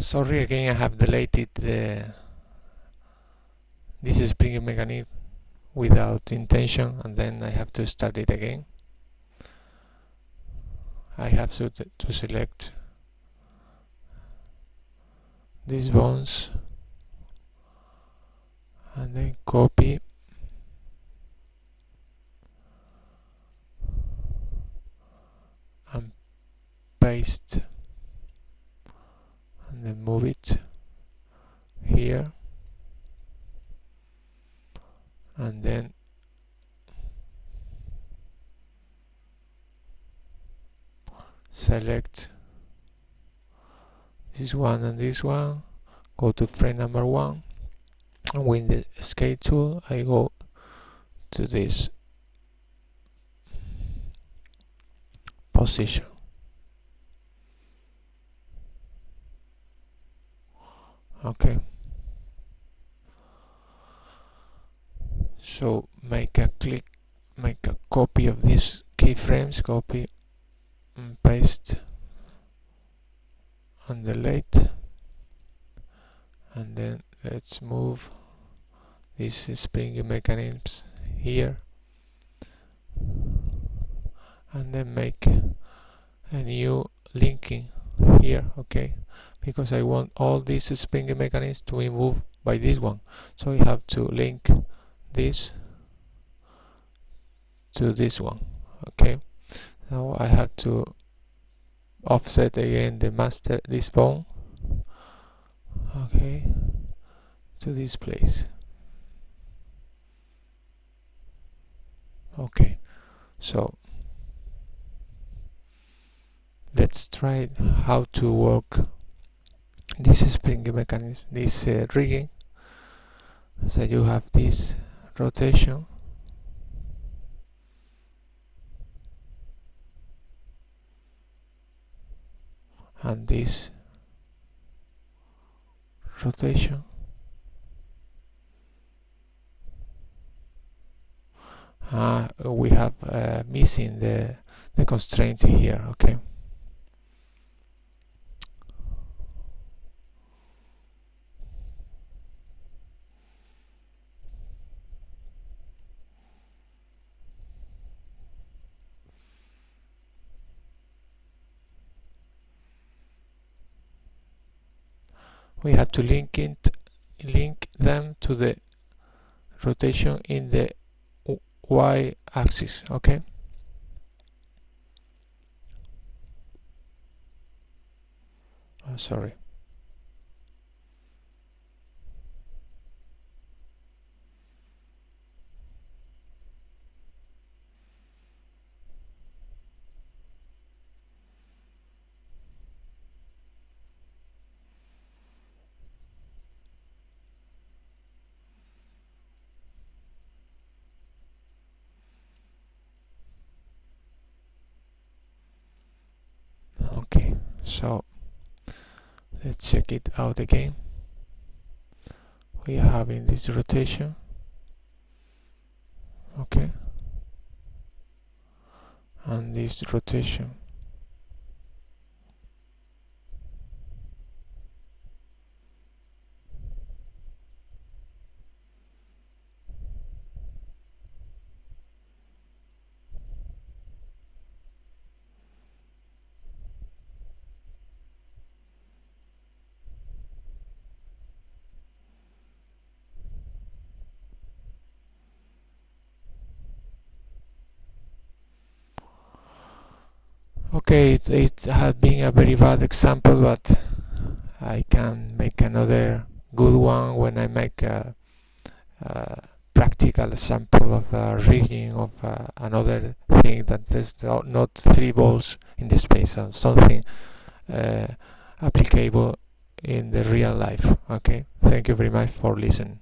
Sorry again, I have delayed it. This is spring mechanism without intention, and then I have to start it again. I have to select these bones and then copy and paste and then move it here and then select this one and this one, go to frame number 1, and with the scale tool I go to this position . Okay, so make a copy of these keyframes, copy and paste and delete, and then let's move these spring mechanisms here and then make a new linking here . Okay, because I want all these spring mechanisms to be moved by this one, so we have to link this to this one . Okay, now I have to offset again the master, this bone . Okay, to this place . Okay, so let's try how to work this spring mechanism, this rigging. So you have this rotation and this rotation we have missing the constraint here . Okay, we have to link them to the rotation in the y axis . Okay, I'm sorry, so let's check it out again. We are having this rotation . Okay, and this rotation . Okay, it has been a very bad example, but I can make another good one when I make a practical example of rigging of another thing that is not three balls in the space, and something applicable in the real life . Okay, thank you very much for listening.